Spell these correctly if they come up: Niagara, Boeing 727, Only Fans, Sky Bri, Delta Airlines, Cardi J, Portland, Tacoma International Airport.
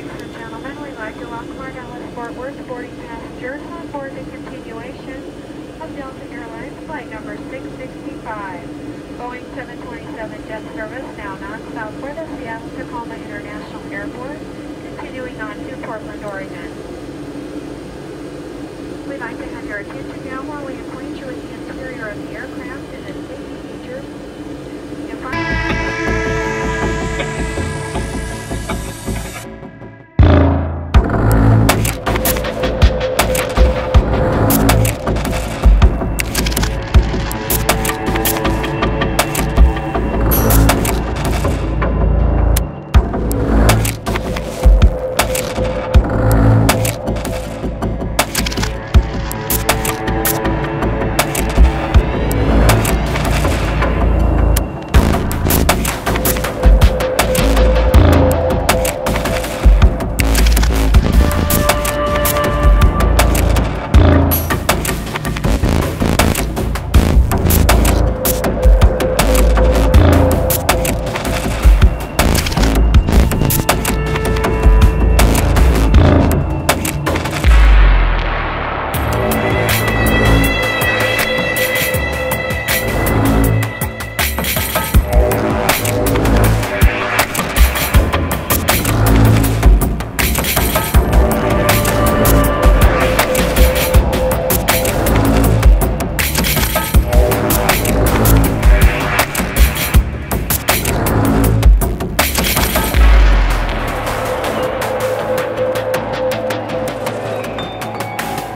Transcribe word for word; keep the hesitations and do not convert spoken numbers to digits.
Ladies and gentlemen, we'd like to welcome our Dallas-Fort Worth boarding passengers on board the continuation of Delta Airlines flight number six sixty-five. Boeing seven twenty-seven jet service now non-southward of Seattle Tacoma International Airport, continuing on to Portland, Oregon. We'd like to have your attention now while we acquaint you with the interior of the aircraft and its safety features.